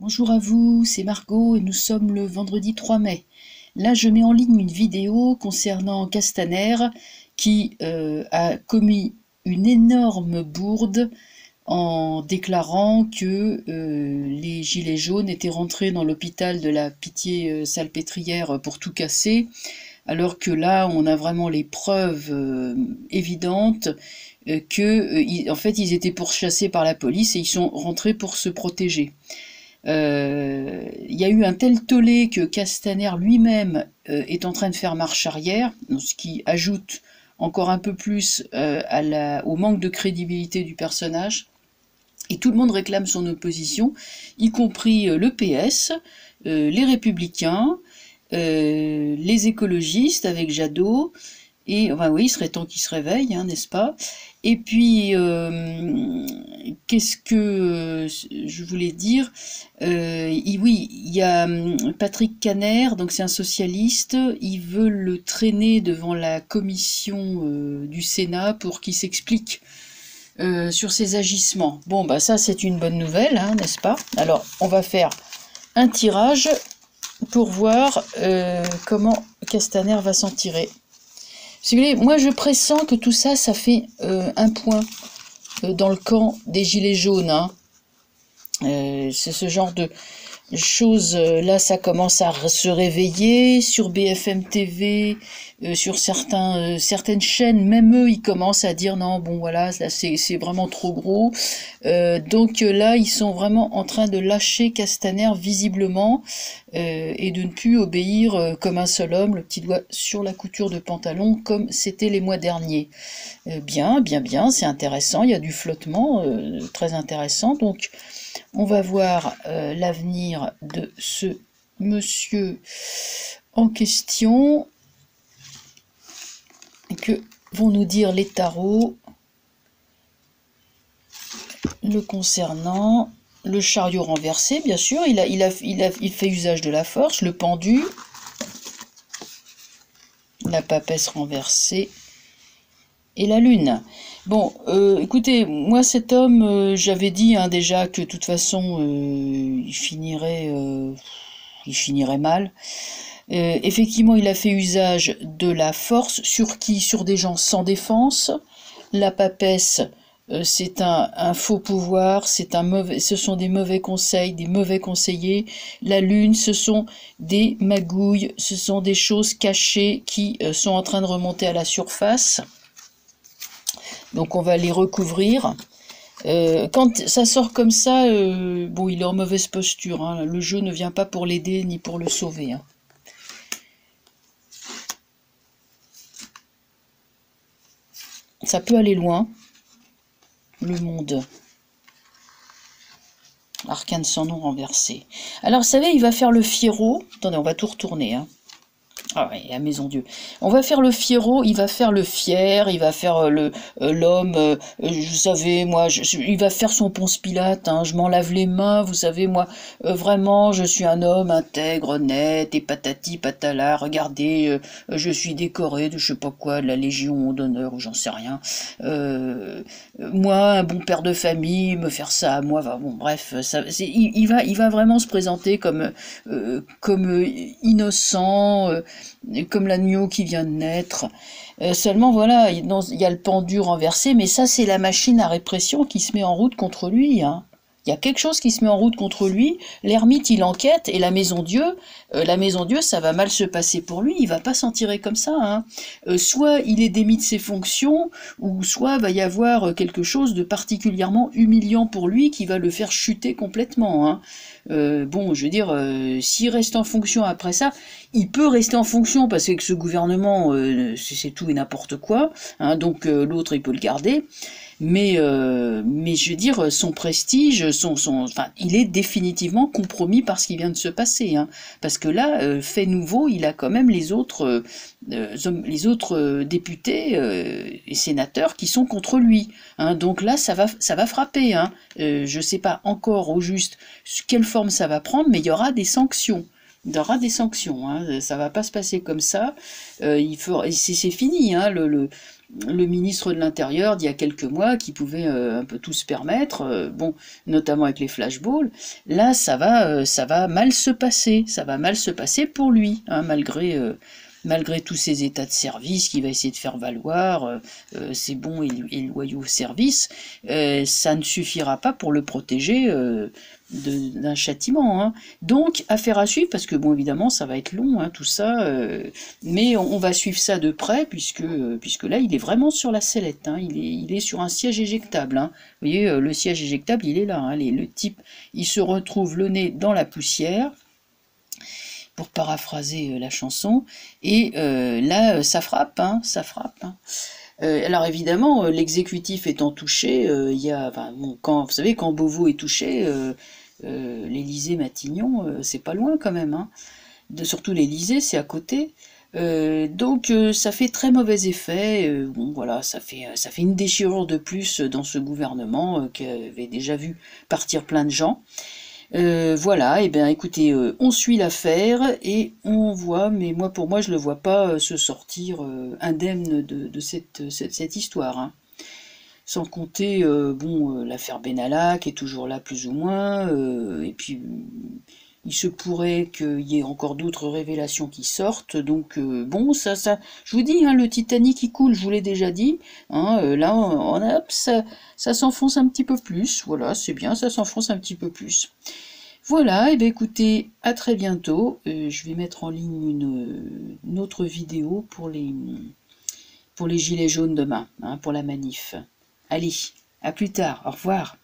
Bonjour à vous, c'est Margot et nous sommes le vendredi 3 mai. Là, je mets en ligne une vidéo concernant Castaner qui a commis une énorme bourde en déclarant que les Gilets jaunes étaient rentrés dans l'hôpital de la Pitié-Salpêtrière pour tout casser, alors que là, on a vraiment les preuves évidentes que, en fait, ils étaient pourchassés par la police et ils sont rentrés pour se protéger. Il y a eu un tel tollé que Castaner lui-même est en train de faire marche arrière, ce qui ajoute encore un peu plus au manque de crédibilité du personnage. Et tout le monde réclame son opposition, y compris le PS, les Républicains, les écologistes avec Jadot. Et ben oui, il serait temps qu'ils se réveillent, n'est-ce pas? Et puis, qu'est-ce que je voulais dire? Oui, il y a Patrick Kanner, donc c'est un socialiste, il veut le traîner devant la commission du Sénat pour qu'il s'explique sur ses agissements. Bon, bah ça c'est une bonne nouvelle, n'est-ce pas? Alors, on va faire un tirage pour voir comment Castaner va s'en tirer. Si vous voulez, moi je pressens que tout ça, ça fait un point dans le camp des Gilets jaunes. C'est ce genre de choses, là ça commence à se réveiller, sur BFM TV, sur certaines chaînes, même eux ils commencent à dire non, bon voilà, c'est vraiment trop gros. Donc là ils sont vraiment en train de lâcher Castaner visiblement et de ne plus obéir comme un seul homme, le petit doigt sur la couture de pantalon comme c'était les mois derniers. Bien, c'est intéressant, il y a du flottement, très intéressant, donc on va voir l'avenir de ce monsieur en question. Que vont nous dire les tarots le concernant? Le chariot renversé, bien sûr, il fait usage de la force, le pendu, la papesse renversée et la lune. Bon, écoutez, moi cet homme, j'avais dit déjà que de toute façon, il finirait mal. Effectivement, il a fait usage de la force, sur qui? Sur des gens sans défense. La papesse, c'est un faux pouvoir, ce sont des mauvais conseils, des mauvais conseillers. La lune, ce sont des magouilles, ce sont des choses cachées qui sont en train de remonter à la surface. Donc on va les recouvrir. Quand ça sort comme ça, bon, il est en mauvaise posture. Le jeu ne vient pas pour l'aider ni pour le sauver. Ça peut aller loin, le monde. Arcane sans nom renversé. Alors, vous savez, il va faire le fierro. Attendez, on va tout retourner. Ah oui, à maison Dieu. On va faire le fierro, il va faire le fier, il va faire l'homme, vous savez, moi, il va faire son Ponce Pilate, je m'en lave les mains, vous savez, moi, vraiment, je suis un homme intègre, honnête, et patati patala, regardez, je suis décoré de je sais pas quoi, de la Légion d'honneur, ou j'en sais rien. Moi, un bon père de famille, me faire ça à moi, bon, bref, ça, il va vraiment se présenter comme innocent, comme l'agneau qui vient de naître. Seulement, voilà, il y a le pendu renversé, mais ça, c'est la machine à répression qui se met en route contre lui. Il y a quelque chose qui se met en route contre lui. L'ermite, il enquête, et la maison Dieu, ça va mal se passer pour lui. Il va pas s'en tirer comme ça. Soit il est démis de ses fonctions, ou soit va y avoir quelque chose de particulièrement humiliant pour lui qui va le faire chuter complètement. Bon, je veux dire, s'il reste en fonction après ça, il peut rester en fonction parce que ce gouvernement, c'est tout et n'importe quoi. Donc l'autre, il peut le garder. Mais je veux dire, son prestige, enfin, il est définitivement compromis par ce qui vient de se passer. Parce que là, fait nouveau, il a quand même les autres députés et sénateurs qui sont contre lui. Donc là, ça va frapper. Je ne sais pas encore au juste quelle forme ça va prendre, mais il y aura des sanctions. Il y aura des sanctions. Ça ne va pas se passer comme ça. C'est fini. le ministre de l'Intérieur d'il y a quelques mois qui pouvait un peu tout se permettre, bon, notamment avec les flashballs. Là, ça va mal se passer, ça va mal se passer pour lui, hein, malgré tous ces états de service qu'il va essayer de faire valoir, ses bons et loyaux services, ça ne suffira pas pour le protéger d'un châtiment. Hein. Donc, affaire à suivre, parce que, bon, évidemment, ça va être long, hein, tout ça, mais on va suivre ça de près, puisque là, il est vraiment sur la sellette, hein, il est sur un siège éjectable. Hein. Vous voyez, le siège éjectable, il est là, hein, le type, il se retrouve le nez dans la poussière, pour paraphraser la chanson, et là, ça frappe, hein, ça frappe. Hein. Alors évidemment, l'exécutif étant touché, il y a, enfin, bon, vous savez, quand Beauvau est touché, l'Élysée-Matignon, c'est pas loin quand même, hein. Surtout l'Élysée, c'est à côté. Donc ça fait très mauvais effet, bon, voilà, ça fait une déchirure de plus dans ce gouvernement qu'avait déjà vu partir plein de gens. Voilà, et bien écoutez, on suit l'affaire et on voit, mais moi pour moi je le vois pas se sortir indemne de cette histoire. Hein. Sans compter bon, l'affaire Benalla qui est toujours là plus ou moins, et puis il se pourrait qu'il y ait encore d'autres révélations qui sortent, donc bon, ça, je vous dis, hein, le Titanic il coule, je vous l'ai déjà dit, hein, là, hop, ça s'enfonce un petit peu plus, voilà, c'est bien, ça s'enfonce un petit peu plus. Voilà, et bien écoutez, à très bientôt, je vais mettre en ligne une autre vidéo pour les gilets jaunes demain, hein, pour la manif. Allez, à plus tard, au revoir.